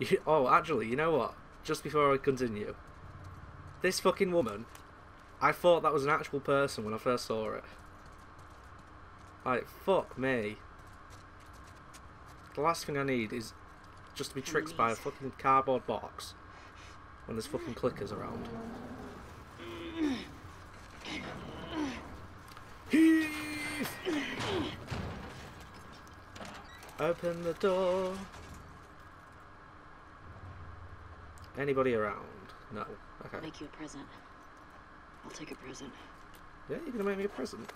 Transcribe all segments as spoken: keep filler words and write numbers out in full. You, oh, actually, you know what? Just before I continue, this fucking woman, I thought that was an actual person when I first saw it. Like, fuck me. The last thing I need is just to be tricked by a fucking cardboard box when there's fucking clickers around. Open the door. Anybody around? No. Okay. I'll make you a present. I'll take a present. Yeah, you're gonna make me a present.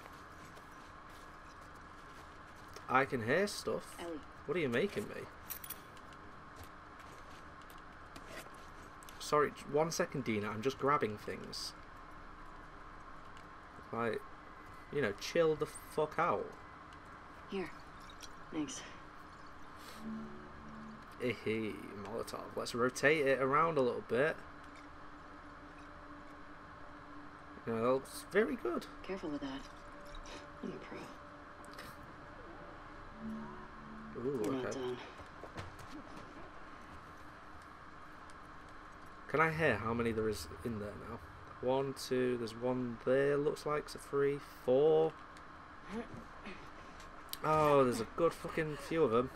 I can hear stuff. Ellie. What are you making me? Sorry, one second, Dina. I'm just grabbing things. Like, you know, chill the fuck out. Here. Thanks. Hey, Molotov. Let's rotate it around a little bit. No, that looks very good. Careful with that. I'm a pro. Ooh, okay. We're not done. Can I hear how many there is in there now? One, two, there's one there, looks like, so three, four. Oh, there's a good fucking few of them.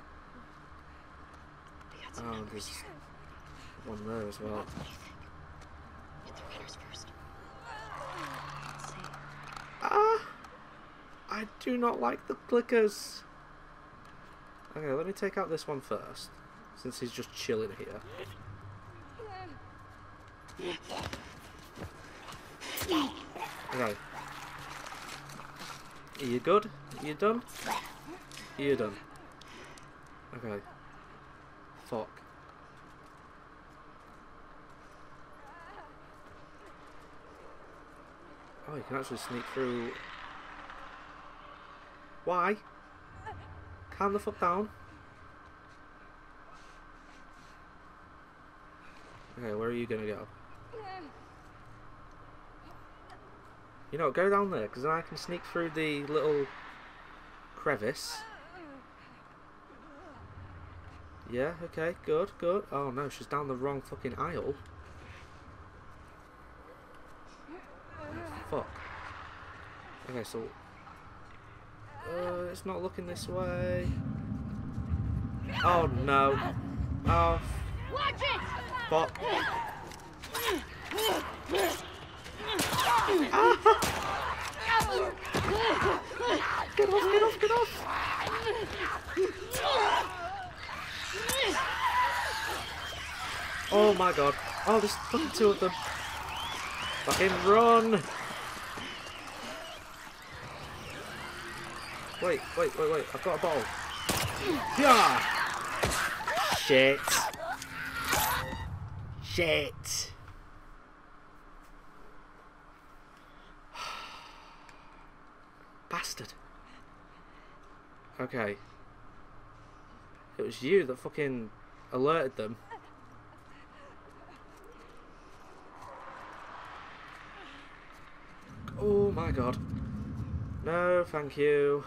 Oh, there's one there as well. Ah! I do not like the clickers. Okay, let me take out this one first, since he's just chilling here. Okay. Are you good? Are you done? Are you done? Okay. Fuck. Oh, you can actually sneak through. Why? Calm the fuck down. Okay, where are you gonna go? You know, go down there, because then I can sneak through the little crevice. Yeah, okay, good, good. Oh no, she's down the wrong fucking aisle. Fuck. Okay, so... Uh, it's not looking this way. Oh no. Oh. Watch it! Fuck. Ah. Get off, get off, get off! Oh my god. Oh, there's fucking two of them. Fucking run! Wait, wait, wait, wait, I've got a bottle. Yeah! Shit. Shit. Bastard. Okay. It was you that fucking alerted them. Oh my god. No, thank you.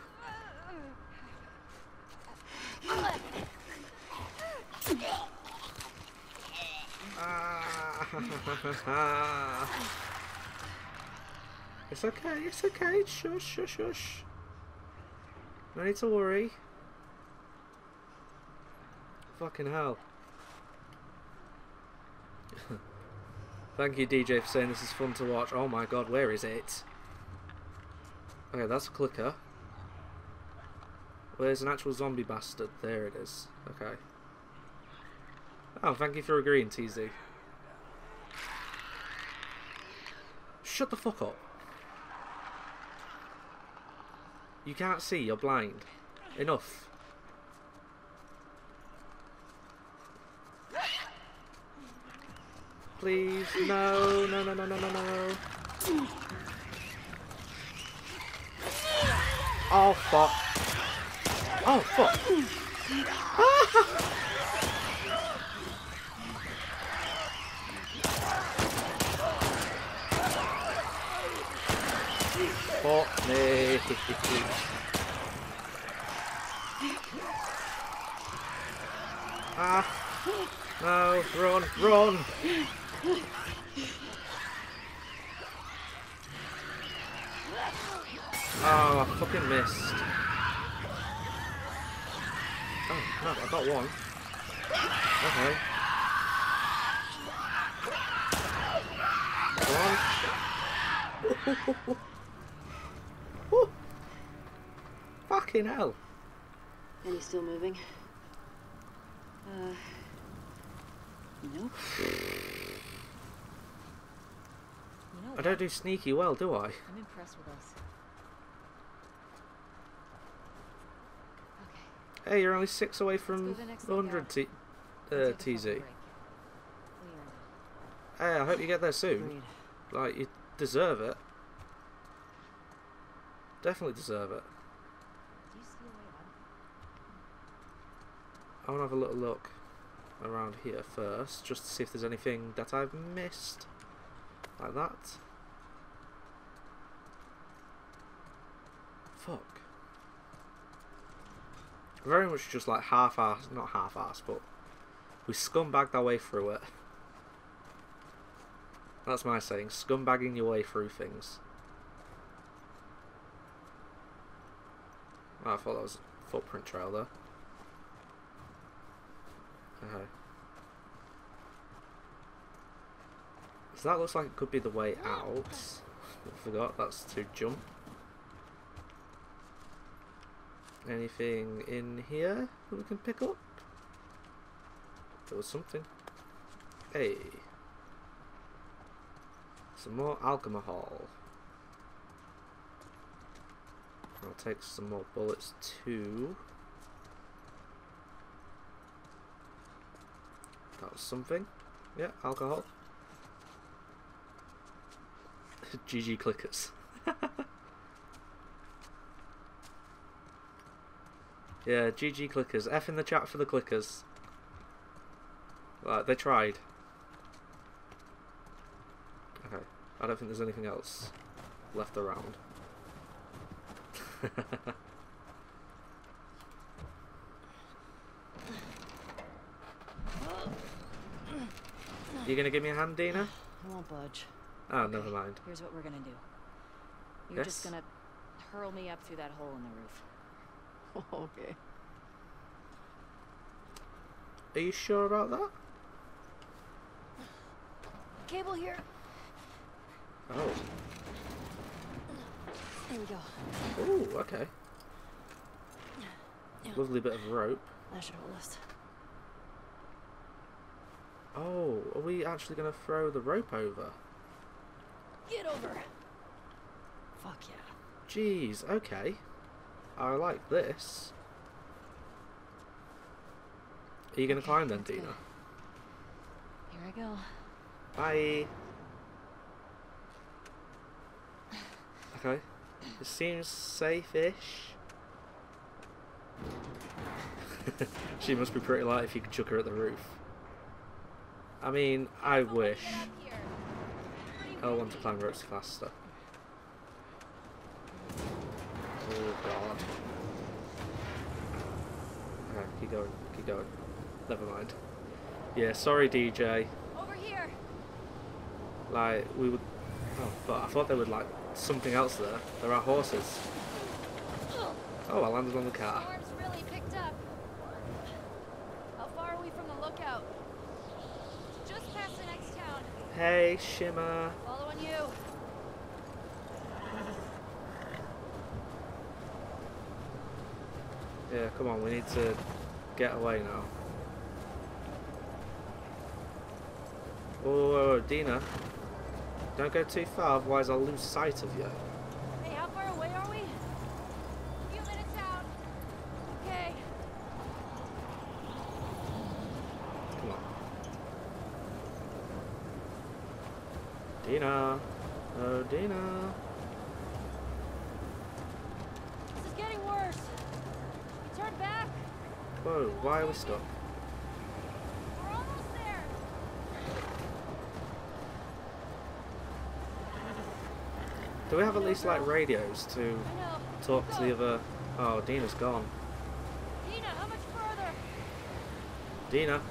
It's okay, it's okay, shush, shush, shush. No need to worry. Fucking hell. Thank you, D J, for saying this is fun to watch. Oh my god, where is it? Okay, that's a clicker. Where's an actual zombie bastard? There it is. Okay. Oh, thank you for agreeing, T Z. Shut the fuck up. You can't see, you're blind. Enough. Please, no, no, no, no, no, no, no. Oh, fuck. Oh, fuck. Ah! Fuck me. Ah. No, run, run! Oh, I fucking missed. Oh, no, I got one. Okay. Come on. Fucking hell. And he's still moving. Uh, no. I don't do sneaky well, do I? I'm impressed with us. Okay. Hey, you're only six away from one hundred T uh, T Z. Hey, I hope you get there soon. Like, you deserve it. Definitely deserve it. I want to have a little look around here first, just to see if there's anything that I've missed. Like that. Fuck. Very much just like half-assed, not half-assed, but we scumbagged our way through it. That's my saying, scumbagging your way through things. Oh, I thought that was a footprint trail there. Okay. So that looks like it could be the way out. I forgot, that's to jump. Anything in here that we can pick up? There was something. Hey. Some more alcohol. I'll take some more bullets too. That was something. Yeah, alcohol. G G clickers. Yeah, G G clickers. F in the chat for the clickers. Like, they tried. Okay, I don't think there's anything else left around. You gonna give me a hand, Dina? I won't budge. Oh, okay, never mind. Here's what we're gonna do. You're yes? just gonna hurl me up through that hole in the roof. Okay. Are you sure about that? Cable here. Oh. There we go. Ooh, okay. Lovely bit of rope. That should hold us. Oh, are we actually going to throw the rope over? Get over! Fuck yeah. Jeez, okay. I like this. Are you going to okay, climb then, Dina? Good. Here I go. Bye! Okay. It seems safe-ish. She must be pretty light if you could chuck her at the roof. I mean, I wish I want to climb ropes faster. Oh god. Alright, keep going, keep going. Never mind. Yeah, sorry D J. Over here. Like, we would... Oh, but I thought there would, like, something else there. There are horses. Oh, I landed on the car. The storm's really picked up. How far are we from the lookout? Just past the next town. Hey, Shimmer. Following you. Yeah, come on, we need to get away now. Whoa, whoa, whoa, Dina. Don't go too far, otherwise I'll lose sight of you. Hey, how far away are we? A few minutes out. Okay. Come on. Dina! Oh, Dina! This is getting worse! You turn back! Whoa, why are we stuck? We're almost there! Do we have at least, like, radios to talk to the other... Oh, Dina's gone. Dina, how much further? Dina!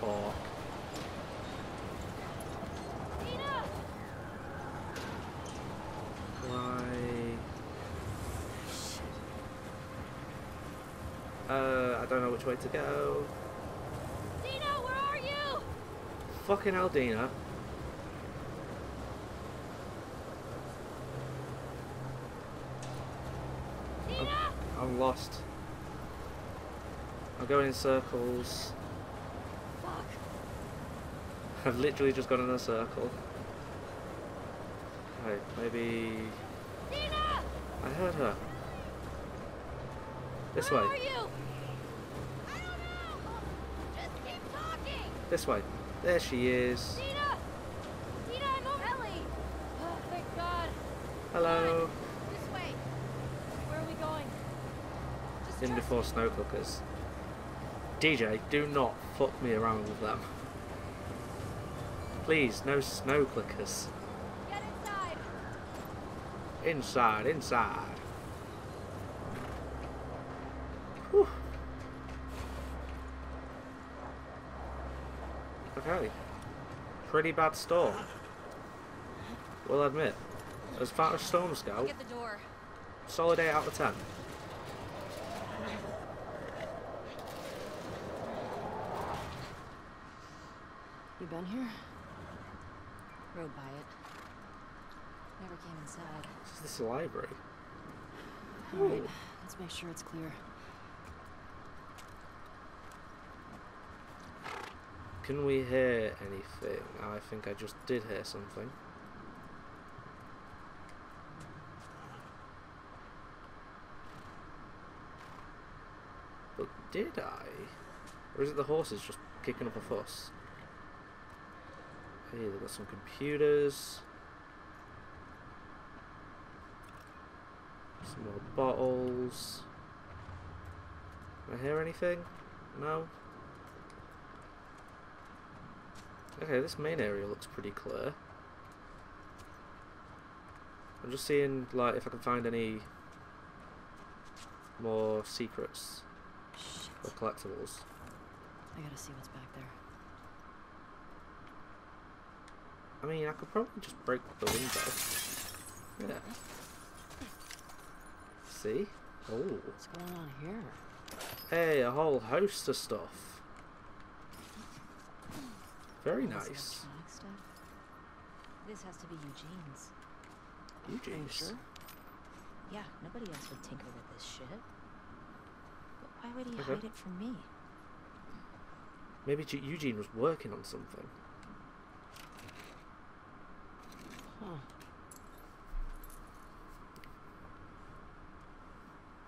for. Dina! Why? Uh, I don't know which way to go. Dina, where are you? Fucking hell, Dina. I'm lost. I'm going in circles. Fuck. I've literally just gone in a circle. Right, maybe... Dina! I heard her. This Where way. Are you? I don't know. Just keep talking. This way. There she is. Dina! Dina, I'm over. Ellie! Oh, thank God. Hello. God. In before snow cookers. D J, do not fuck me around with them. Please, no snow clickers. Get inside. Inside, inside. Whew. Okay. Pretty bad storm. We'll admit. As far as storms go, get the door. Solid eight out of ten. Been here? Rode by it. Never came inside. Is this a library? Alright, let's make sure it's clear. Can we hear anything? Oh, I think I just did hear something. But did I? Or is it the horses just kicking up a fuss? Hey, they've got some computers. Some more bottles. Can I hear anything? No? Okay, this main area looks pretty clear. I'm just seeing, like, if I can find any more secrets Shit. or collectibles. I gotta see what's back there. I mean, I could probably just break the window. Yeah. See? Oh. What's going on here? Hey, a whole host of stuff. Very nice. This has to be Eugene's. Eugene's? Sure? Yeah, nobody else would tinker with this shit. But why would he okay. hide it from me? Maybe Eugene was working on something. Huh.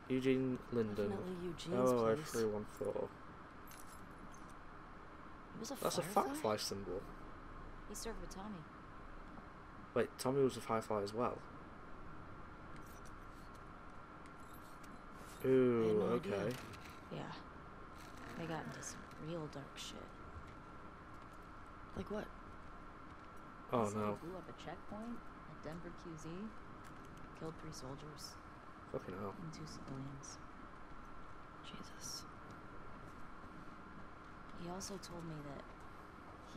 Eugene Linden. Oh, I three one four. That's a Firefly symbol. He served with Tommy. Wait, Tommy was a Firefly as well. Ooh, no okay. Idea. Yeah, they got into some real dark shit. Like what? Oh so no. Blew up a checkpoint at Denver Q Z, killed three soldiers. Fucking hell. And two civilians. Jesus. He also told me that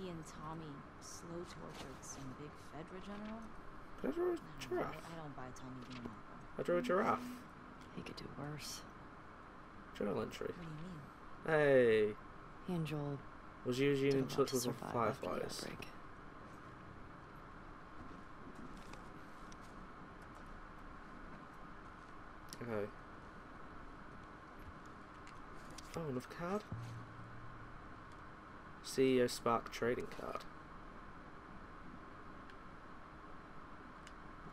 he and Tommy slow tortured some big FEDRA general. FEDRA giraffe? I don't buy Tommy being a FEDRA giraffe. He could do worse. Journal entry. What do you mean? Hey. He and Joel. Was Eugene in touch with the Fireflies? Okay. Oh, another card? C E O Spark trading card.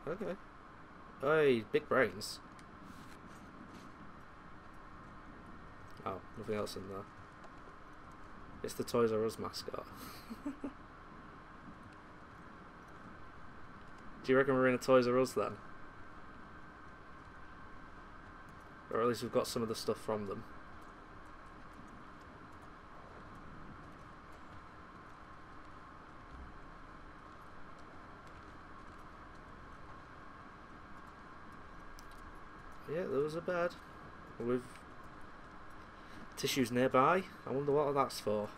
Okay. Hey, big brains. Oh, nothing else in there. It's the Toys R Us mascot. Do you reckon we're in a Toys R Us then? Or at least we've got some of the stuff from them. Yeah, there was a bed with tissues nearby. I wonder what that's for.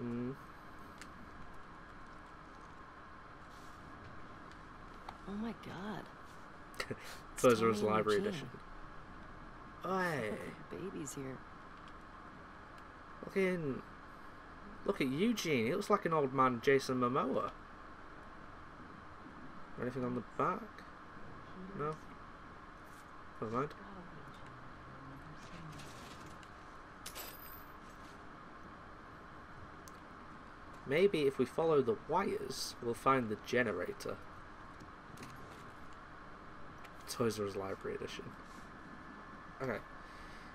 Mm-hmm. Oh my god. Buzzer's Library Edition. Hey. Baby's here. Looking. Look at Eugene. He looks like an old man Jason Momoa. Anything on the back? No? Never mind. Maybe if we follow the wires, we'll find the generator. Toys R Us Library Edition. Okay.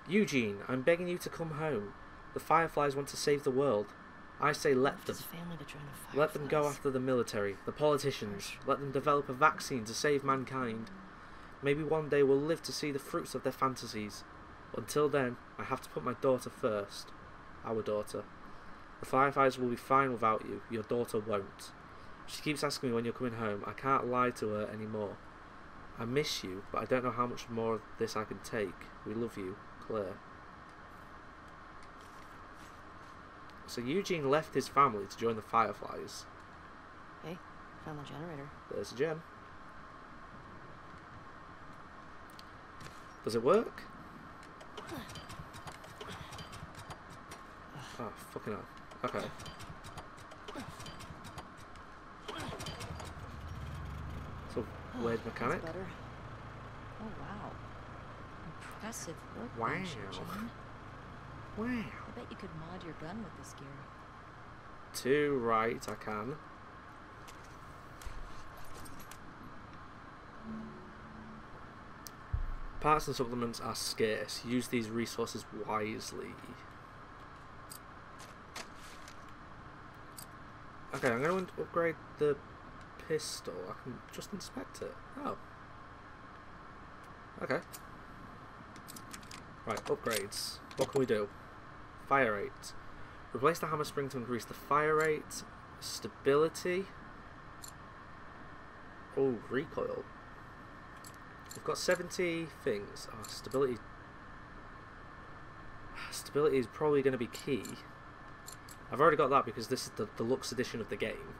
Eugene, I'm begging you to come home. The Fireflies want to save the world. I say let them. Let them go after the military, the politicians. Let them develop a vaccine to save mankind. Maybe one day we'll live to see the fruits of their fantasies. Until then, I have to put my daughter first. Our daughter. The Fireflies will be fine without you. Your daughter won't. She keeps asking me when you're coming home. I can't lie to her anymore. I miss you, but I don't know how much more of this I can take. We love you, Claire. So Eugene left his family to join the Fireflies. Hey, found the generator. There's a gem. Does it work? Oh, fucking hell. Okay. It's a weird mechanic. Oh, wow. Impressive work. Wow. Wow. I bet you could mod your gun with this gear. Too right, I can. Parts and supplements are scarce. Use these resources wisely. Okay, I'm going to upgrade the pistol. I can just inspect it. Oh. Okay. Right, upgrades. What can we do? Fire rate. Replace the hammer spring to increase the fire rate. Stability. Oh, recoil. We've got seventy things. Oh, stability. Stability is probably going to be key. I've already got that because this is the deluxe edition of the game.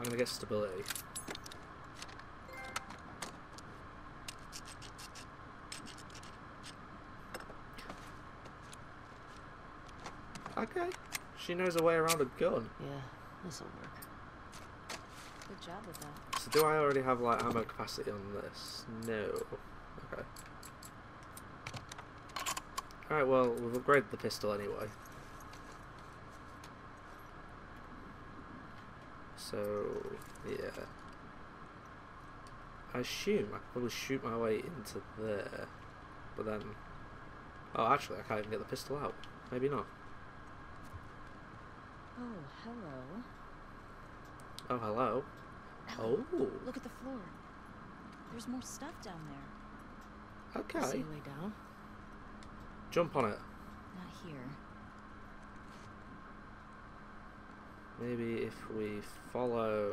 I'm going to get stability. Okay. She knows a way around a gun. Yeah, this'll work. Good job with that. So do I already have like ammo capacity on this? No. Okay. Alright, well, we've upgraded the pistol anyway. So yeah. I assume I could probably shoot my way into there. But then oh actually I can't even get the pistol out. Maybe not. Oh, hello. Oh, hello. Hello. Oh. Look at the floor. There's more stuff down there. Okay. I see a way down. Jump on it. Not here. Maybe if we follow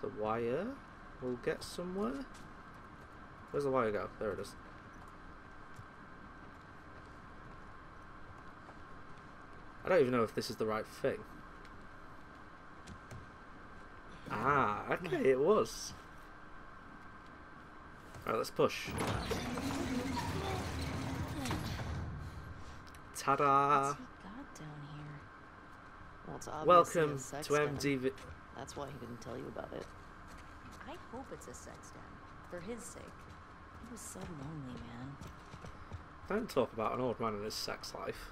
the wire, we'll get somewhere. Where's the wire go? There it is. I don't even know if this is the right thing. Ah, okay, it was. Alright, let's push. Ta-da! What's he got down here? Well, it's welcome to M D V. That's why he didn't tell you about it. I hope it's a sex den. For his sake. He was so lonely, man. Don't talk about an old man and his sex life.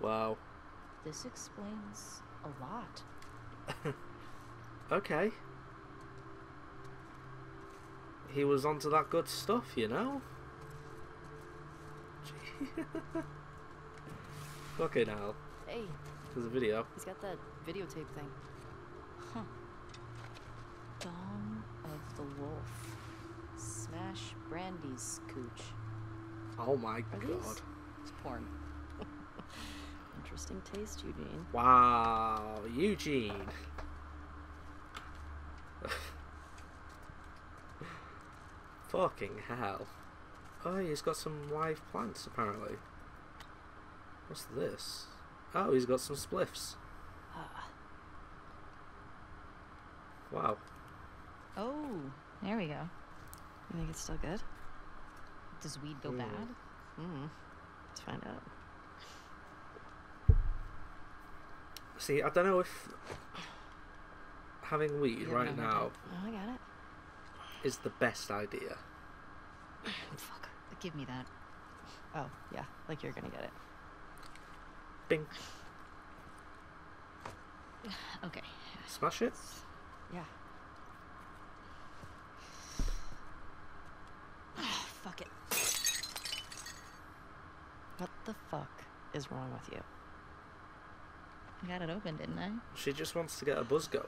Wow. This explains a lot. Okay. He was onto that good stuff, you know? Fucking hell. Hey. There's a video. He's got that videotape thing. Huh. Dawn of the Wolf. Smash Brandy's cooch. Oh my god. Are these It's porn. Interesting taste, Eugene. Wow, Eugene. Fucking hell. Oh, he's got some live plants, apparently. What's this? Oh, he's got some spliffs. Uh. Wow. Oh, there we go. You think it's still good? Does weed go mm. bad? Hmm. Let's find out. See, I don't know if having weed right now oh, I got it. is the best idea. Fuck. Give me that. Oh, yeah. Like you're gonna get it. Bing. Okay. Smash it? Yeah. Oh, fuck it. What the fuck is wrong with you? I got it open, didn't I? She just wants to get a buzz going.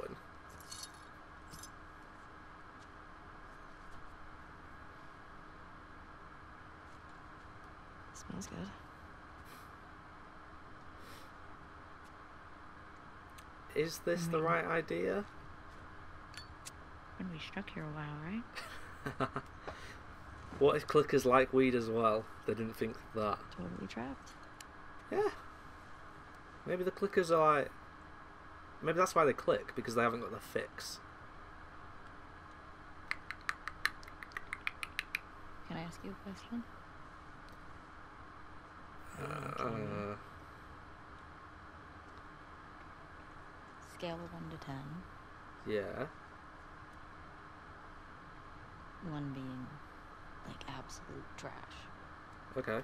It smells good. Is this when the right were... idea? When we struck here a while, right? What if clickers like weed as well? They didn't think that. Totally trapped. Yeah. Maybe the clickers are like... Maybe that's why they click, because they haven't got the fix. Can I ask you a question? Uh, uh... Scale of one to ten. Yeah. one being, like, absolute trash. Okay.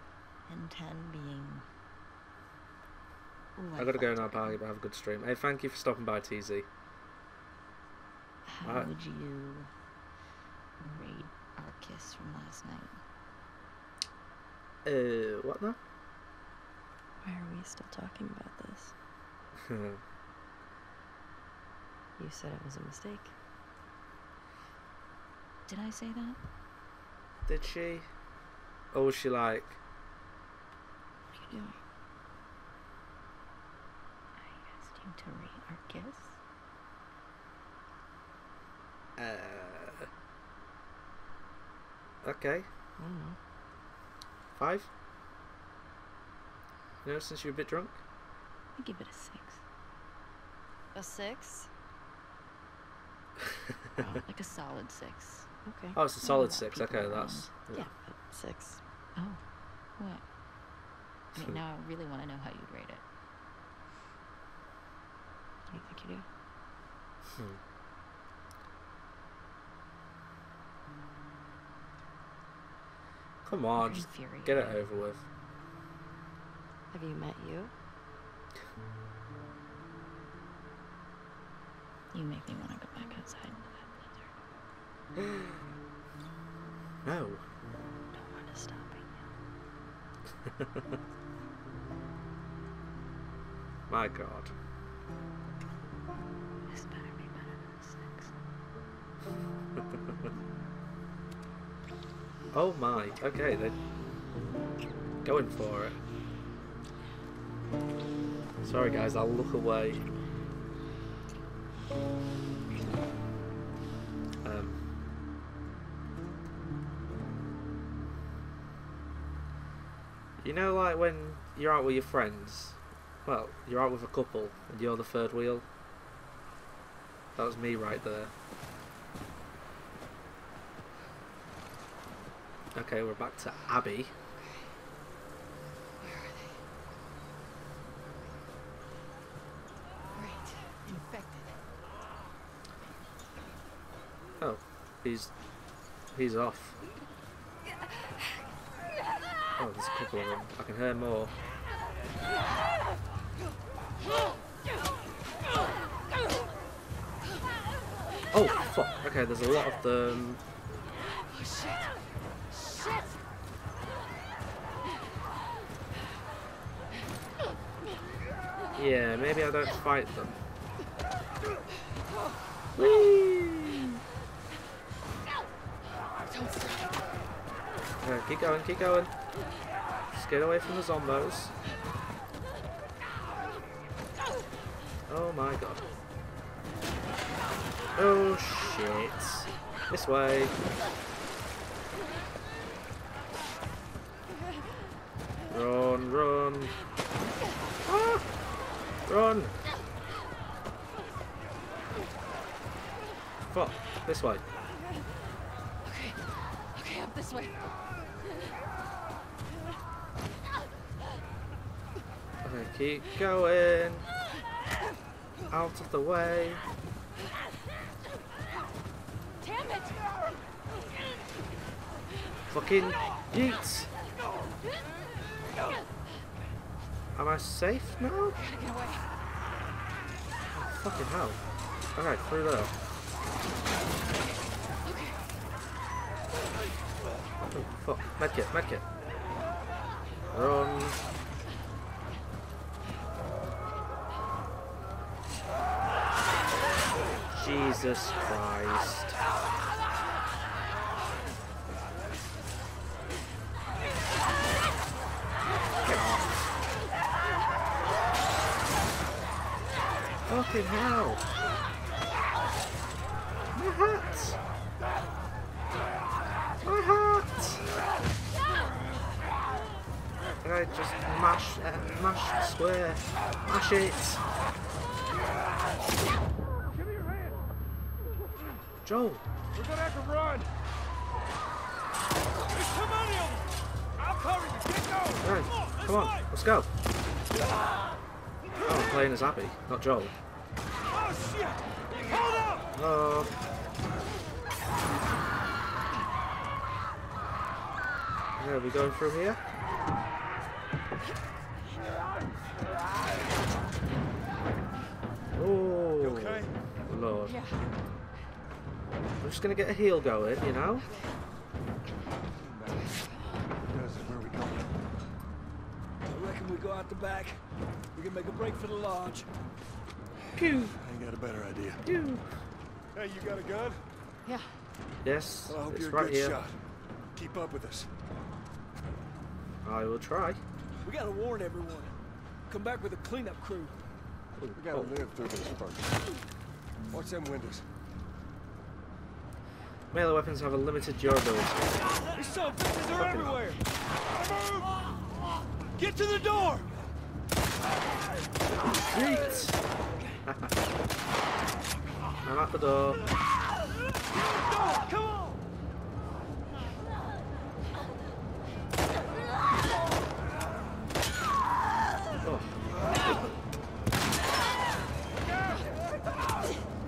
And ten being... Ooh, I, I gotta go now, pal. Have a good stream. Hey, thank you for stopping by, T Z. How uh, would you rate our kiss from last night? Uh, what now? Why are we still talking about this? You said it was a mistake. Did I say that? Did she? Or was she like... What are you doing? To rate our kiss? Uh. Okay. I don't know. Five? You know, since you're a bit drunk? I give it a six. A six? Oh, like a solid six. Okay. Oh, it's a solid six. Okay, around. that's. Yeah, yeah but six. Oh. What? I mean, now I really want to know how you'd rate it. I don't think you do. Hmm. Come on, just get it over with. Have you met you? You make me want to go back outside into that blizzard. No. I don't want to stop right now. My God. This better be better than six. Oh my, okay, they're going for it. Sorry guys, I'll look away. Um. You know like when you're out with your friends, well, you're out with a couple and you're the third wheel? That was me right there. Okay, we're back to Abby. Where are they? Great. Infected. Oh, he's he's off. Oh, there's a couple of them. I can hear more. Oh, fuck. Okay, there's a lot of them. Oh, shit. Shit. Yeah, maybe I don't fight them. Whee! Okay, keep going, keep going. Just Get away from the zombos. Oh my god. Oh shit. This way. Run, run. Ah! Run! Fuck. This way. Okay. Okay, up this way. Okay, keep going. Out of the way. Damn it. Fucking yeet. Am I safe now? Oh, fucking hell. Alright, through there. Oh, fuck. Medkit, medkit. Run. Jesus Christ. Get off. Fucking hell. My hat. My hat. And I just mash, uh, mash, swear, mash it. Joel! We're gonna have to run! There's somebody else! I'll cover you! Get going! All right. Come on! Come on. Let's go! Oh, I'm playing as Abby, not Joel. Oh shit! Hold up! Oh. Yeah, are we going through here? Oh! You okay? Lord. Yeah. I'm just gonna get a heal going, you know? Where are we going? I reckon we go out the back. We can make a break for the lodge. Pew! I ain't got a better idea. Pew! Hey, you got a gun? Yeah. Yes, well, I hope it's you're right a good here. Shot. Keep up with us. I will try. We gotta warn everyone. Come back with a cleanup crew. We gotta oh. live through this first. Watch them windows. Melee weapons have a limited durability. These son of bitches are everywhere! Move! Get to the door! Retreat! I'm at the door. Door! Come on! Oh.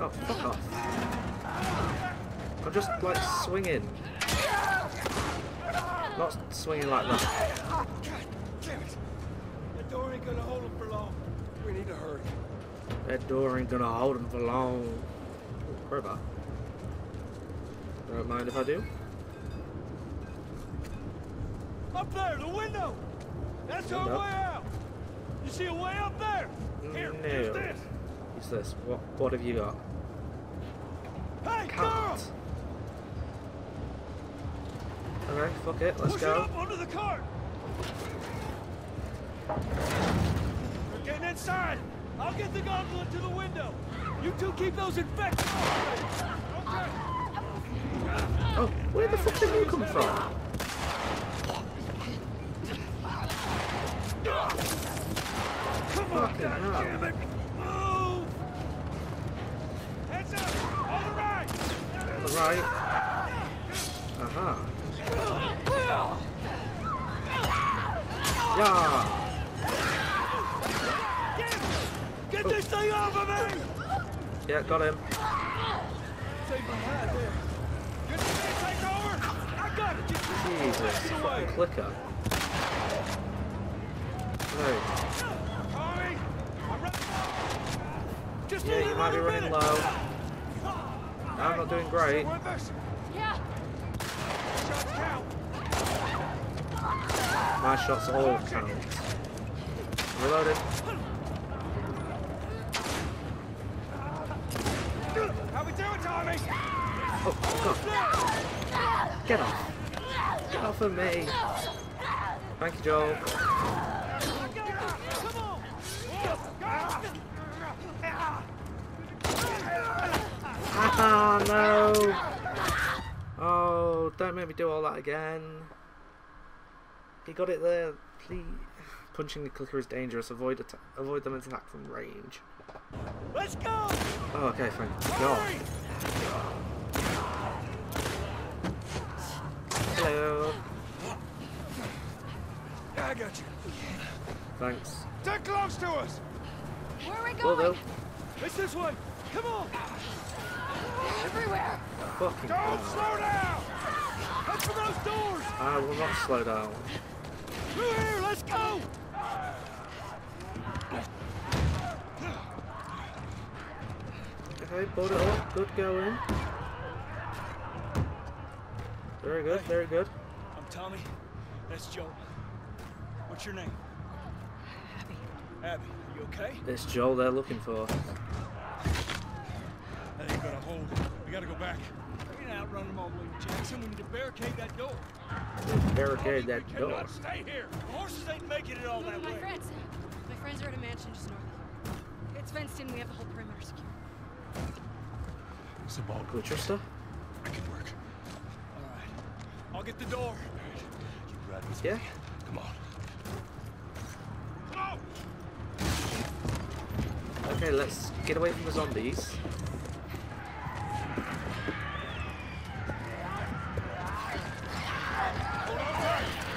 Oh, fuck off. I'm just like swinging. Not swinging like that. God damn it. That door ain't gonna hold him for long. We need to hurry. That door ain't gonna hold him for long. Crowbar. Don't mind if I do. Up there, the window! That's our way out! You see a way up there? Here, no. Here's this. What's this? What what have you got? Hey, girl! Alright, fuck it, let's Push go. It up onto the cart. We're getting inside! I'll get the gondola to the window! You two keep those infected away! Okay. Oh, where the fuck did you come from? Come on, fucking damn it! Move! Heads up! On the right! On the right. Aha. Uh-huh. Yeah. Get, get this thing off of me! Yeah, got him. Take my hat there. Get the thing take over. I got it. Jesus, get it away. Fucking clicker. Right. Just yeah, you might be running low. No, I'm not doing great. Yeah. My shots all count. Reloaded. How we doing, Tommy? Oh, God. Get off. Get off of me. Thank you, Joel. Ah, no! Oh, don't make me do all that again. He got it there. Please. Punching the clicker is dangerous. Avoid atta avoid them and attack from range. Let's go! Oh, okay, fine. Go. Hello. I got you. Thanks. They're close to us. Where are we going? Well, it's this one. Come on. Everywhere. Fucking Don't God. slow down. Head for those doors. I will not slow down. Through here. Let's go. Okay, board it up. Good going. Very good, hey, very good. I'm Tommy. That's Joel. What's your name? Abby. Abby, are you okay? It's Joel they're looking for. That ain't gonna hold. We gotta go back. We can outrun them all the way to Jackson. We need to barricade that door. Barricade that door. We cannot stay here. The horses ain't making it all that way. My friends. My friends are at a mansion just north of here. It's fenced in. We have the whole perimeter secure. It's a ball. Butcher stuff? I can work. All right. I'll get the door. All right. You ride with yeah. me. Come on. Okay, let's get away from the zombies.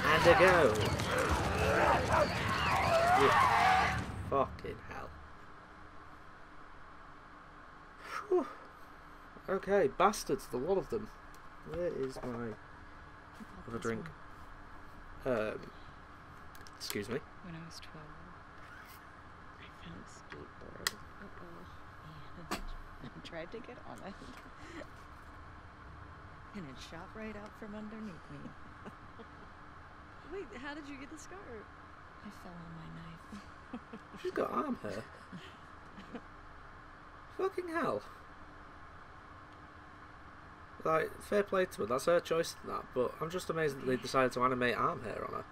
And a go. Yeah. Fucking hell. Whew. Okay, bastards, the lot of them. Where is my other drink? Um, excuse me. When I was twelve. Skateboard. Uh-oh. And tried to get on it. And it shot right out from underneath me. Wait, how did you get the scar? I fell on my knife. She's got arm hair. Fucking hell. Like, fair play to her. That's her choice in that, but I'm just amazed that they decided to animate arm hair on her.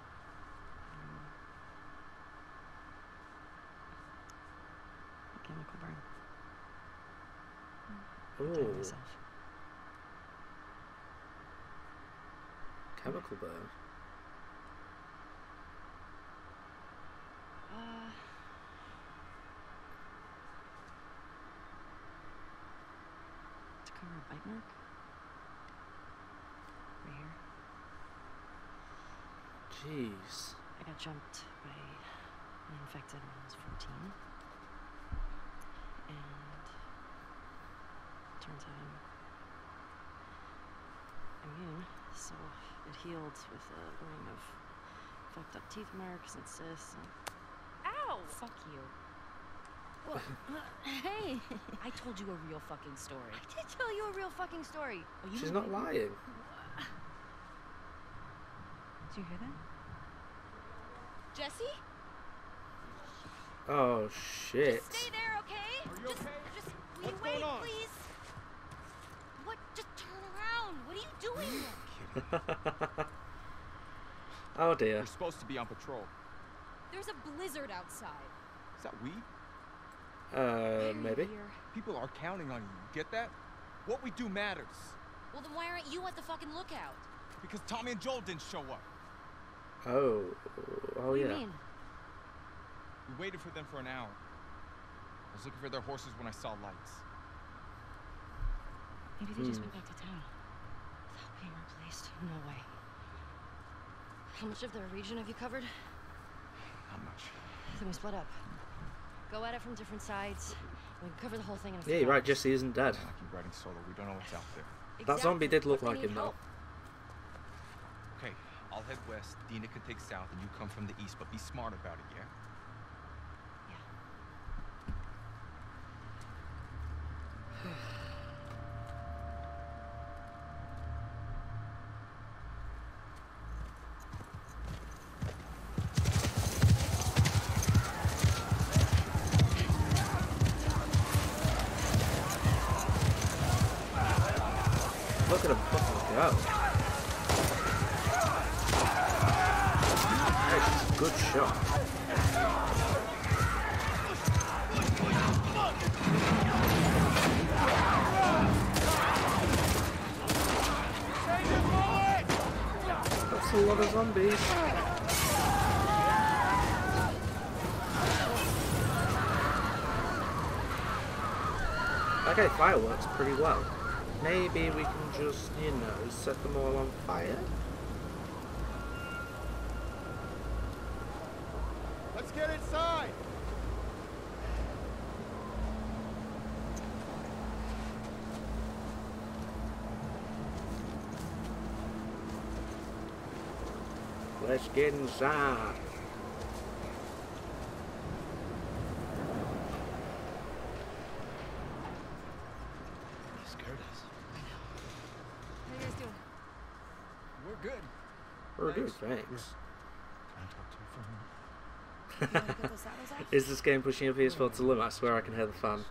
Ooh. Chemical burn. Uh, to cover a bite mark? Right here. Jeez. I got jumped by an infected when I was fourteen. And turns out I'm immune, so it healed with a ring of fucked up teeth marks and cysts and... Ow! Fuck you. Well, hey! I told you a real fucking story. I did tell you a real fucking story. Oh, you She's not lying. lying. Did you hear that? Jesse? Oh, shit. Just stay there, okay? Are you just, okay? Just, will What's you wait, on? please? What? Just turn around. What are you doing? Oh dear. You're supposed to be on patrol. There's a blizzard outside. Is that weed? Uh, maybe. Here. People are counting on you. You get that? What we do matters. Well, then why aren't you at the fucking lookout? Because Tommy and Joel didn't show up. Oh. Oh what yeah. What do you mean? We waited for them for an hour. I was looking for their horses when I saw lights. Maybe they hmm. just went back to town. Without being replaced. No way. How much of their region have you covered? Not much. Then we split up. Go at it from different sides. We can cover the whole thing in a Yeah, you're right, Jesse isn't dead. I keep riding solo. We don't know what's out there. Exactly. That zombie did look like him though. Okay, I'll head west. Dina can take south and you come from the east, but be smart about it, yeah? Look at him fucking go. Good shot. That's a lot of zombies. Okay, fireworks pretty well. Maybe we can just, you know, set them all on fire? Let's get inside! Let's get inside! Thanks. Is this game pushing your P S four to the limit? I swear I can hear the fan.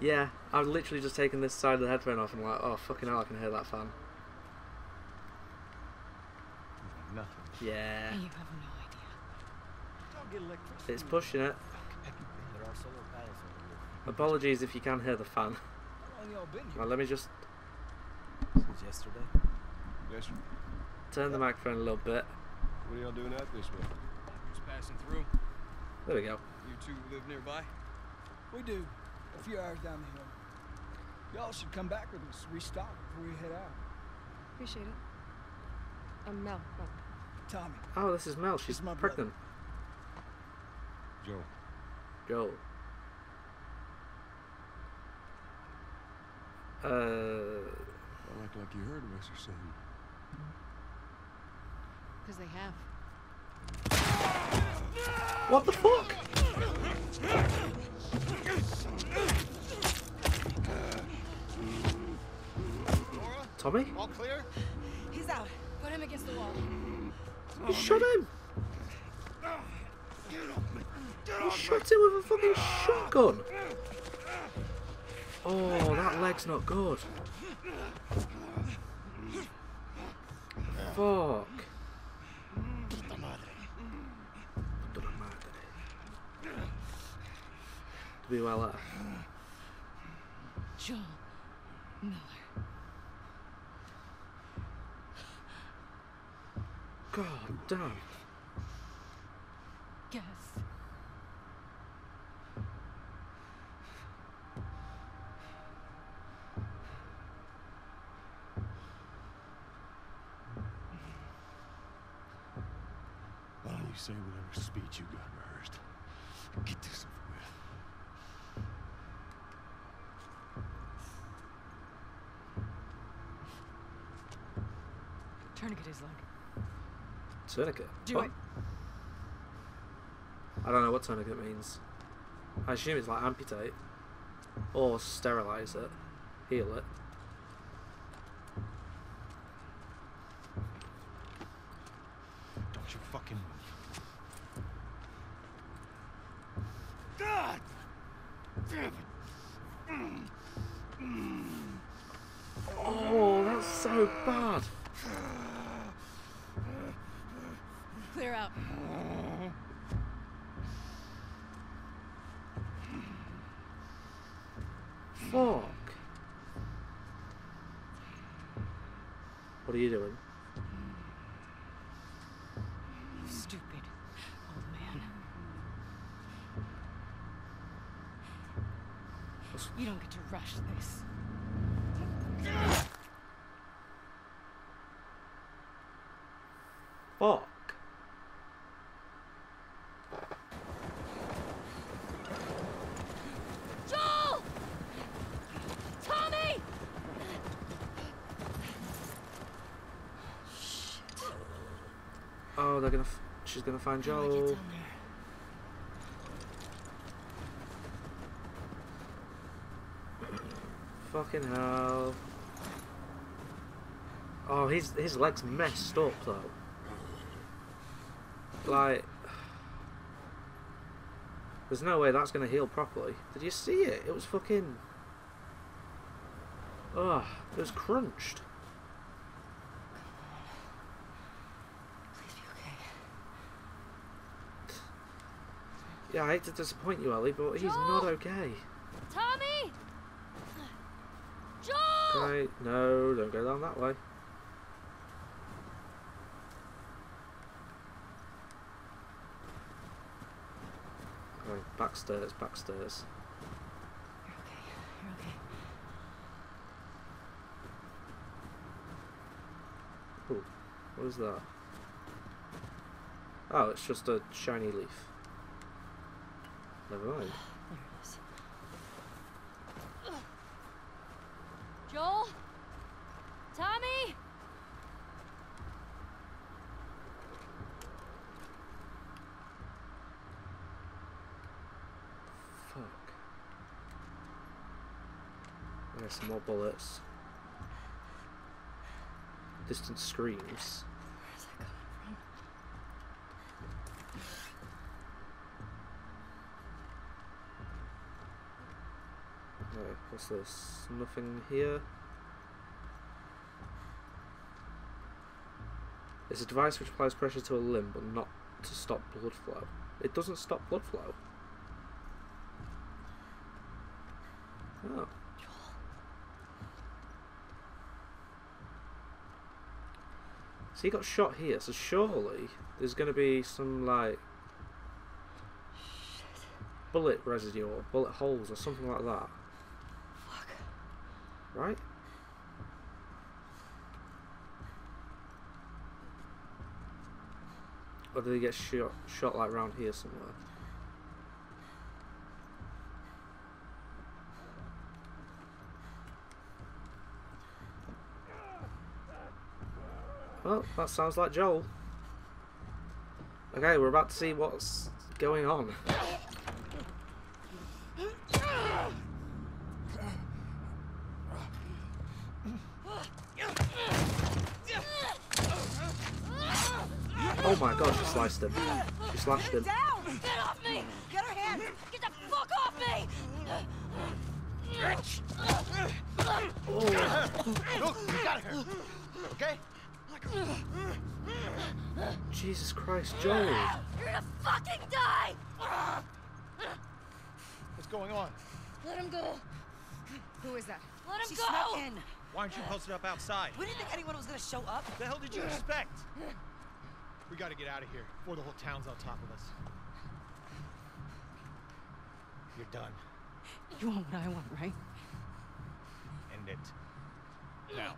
Yeah, I've literally just taken this side of the headphone off and I'm like, oh fucking hell, I can hear that fan. Yeah. You have no idea. It's pushing it. Apologies if you can hear the fan. Well, let me just. Since yesterday. Yesterday. Turn the microphone a little bit. What are y'all doing out this way? Just passing through. There we go. You two live nearby? We do. A few hours down the hill. Y'all should come back with us. Restock before we head out. Appreciate it. I'm Mel. Oh. Tommy. Oh, this is Mel. She's my pregnant. Joel. Joel. Uh. I like like you heard of us or something. Because they have. What the fuck? Tommy? All clear? He's out. Put him against the wall. You shot him! You shot him with a fucking shotgun! Oh, that leg's not good. Fuck. Be well off. Joel Miller. God damn. Guess. Why don't you say whatever speech you got rehearsed? Get this. Tourniquet is like. Tourniquet? Do it. I don't know what tourniquet means. I assume it's like amputate. Or sterilise it. Heal it. Don't you fucking move. God! Damn it. Mm. Mm. Oh, that's so bad. Clear out. Fuck. What are you doing? You stupid old man. You don't get to rush this. Fuck. Oh, they're gonna. F she's gonna find Joel. Fucking hell! Oh, his his legs messed up though. Like, there's no way that's gonna heal properly. Did you see it? It was fucking. Oh, it was crunched. Yeah, I hate to disappoint you, Ellie, but Joel! He's not okay. Tommy! Joel! Okay, no, don't go down that way. Okay, back stairs, back stairs. You're okay, you're okay. Ooh, what is that? Oh, it's just a shiny leaf. Never mind. There it is. Joel? Tommy? Fuck. There's some more bullets. Distant screams. What's this? Nothing here. It's a device which applies pressure to a limb, but not to stop blood flow. It doesn't stop blood flow. Oh. So he got shot here. So surely there's going to be some like bullet residue or bullet holes or something like that. Right? Or did he get shot, shot like round here somewhere? Well, that sounds like Joel. Okay, we're about to see what's going on. Oh my god, she sliced him. She slashed him. Get off me! Get her hand! Get the fuck off me! Oh. Look, we got her. Okay? Jesus Christ, Joel. You're gonna fucking die! What's going on? Let him go. Who is that? Let him she go! Snuck in. Why aren't you posted up outside? We didn't think anyone was gonna show up. What the hell did you expect? We gotta get out of here, before the whole town's on top of us. You're done. You want what I want, right? End it. Now.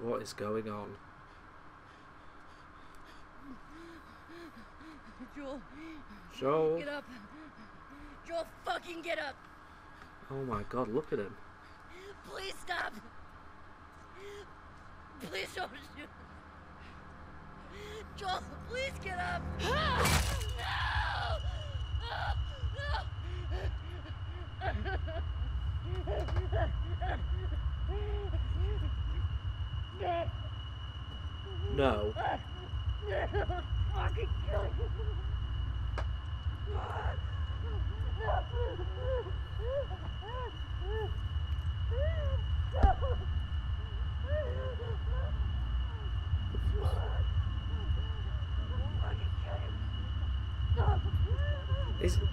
What is going on? Joel. Joel. Get up. Joel, fucking get up. Oh my god, look at him. Please stop. Please don't shoot. Joel, please get up! No! No! No! No! No! Fucking kill him! Is oh.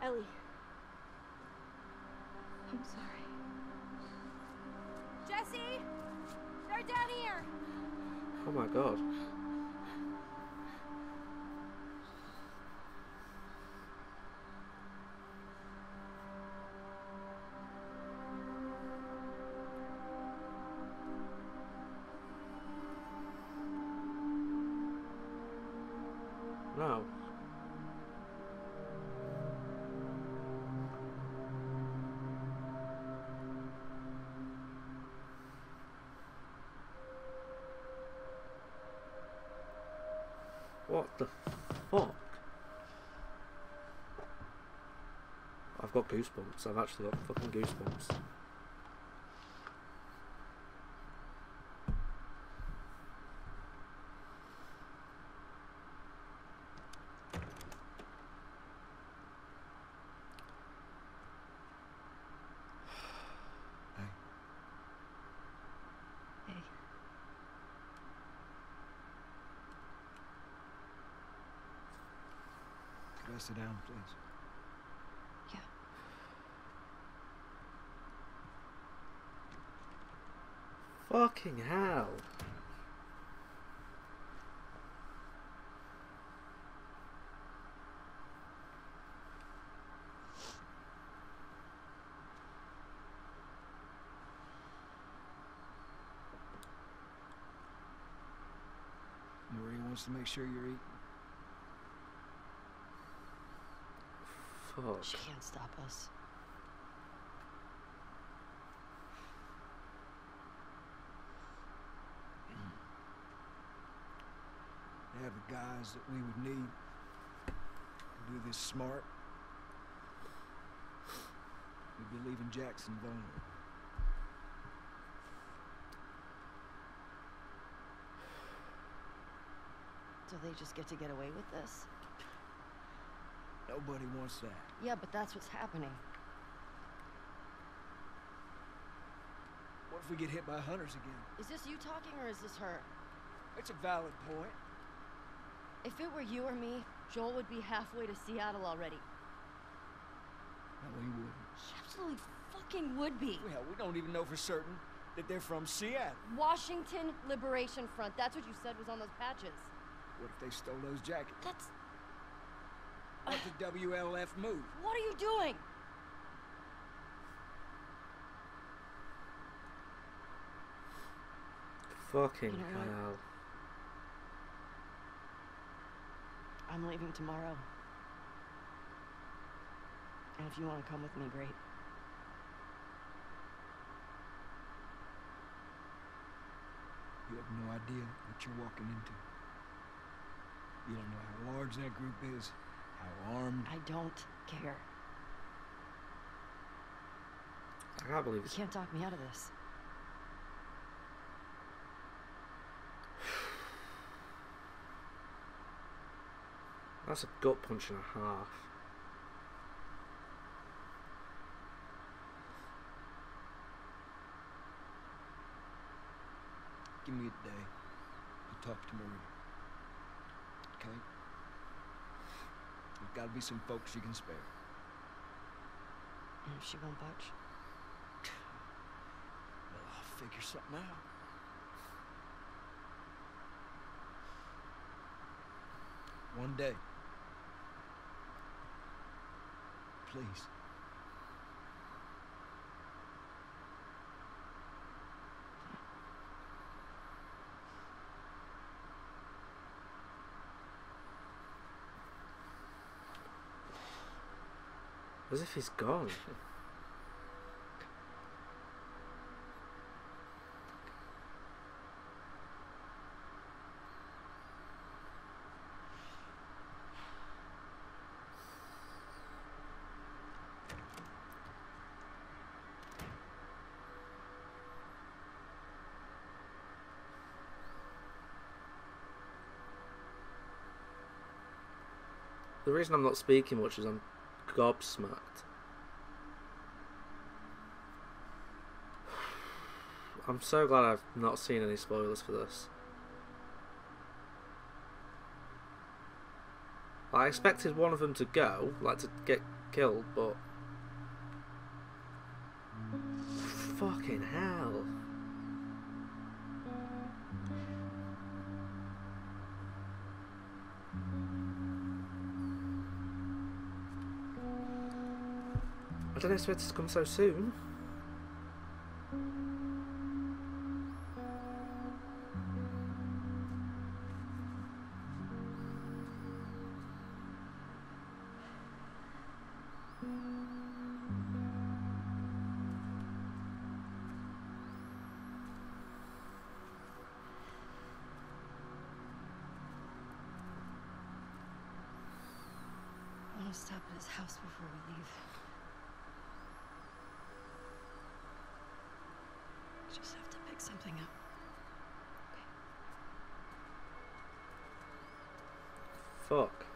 Ellie. I'm sorry. Jesse! They're down here! Oh my god. No. What the fuck? I've got goosebumps. I've actually got fucking goosebumps. Sit down, please. Yeah. Fucking hell. Maria wants to make sure you're eating. She can't stop us. They have the guys that we would need to do this smart. We'd be leaving Jackson vulnerable. Do they just get to get away with this? Nobody wants that. Yeah, but that's what's happening. What if we get hit by hunters again? Is this you talking or is this her? That's a valid point. If it were you or me, Joel would be halfway to Seattle already. No, he wouldn't. He absolutely fucking would be. Well, we don't even know for certain that they're from Seattle. Washington Liberation Front. That's what you said was on those patches. What if they stole those jackets? That's... Let the W L F move. What are you doing? Fucking you know hell. What? I'm leaving tomorrow. And if you want to come with me, great. You have no idea what you're walking into. You don't know how large that group is. How armed? I don't care. I can't believe it. You can't talk me out of this. That's a gut punch and a half. Give me a day to talk to Maria. Okay? There's gotta be some folks you can spare. And if she won't budge? Well, I'll figure something out. One day. Please. As if he's gone. The reason I'm not speaking much is I'm gobsmacked. I'm so glad I've not seen any spoilers for this. I expected one of them to go, like to get killed, but fucking hell. I didn't expect it to come so soon. gotta stop at his house before we leave. I just have to pick something up. Okay. Fuck.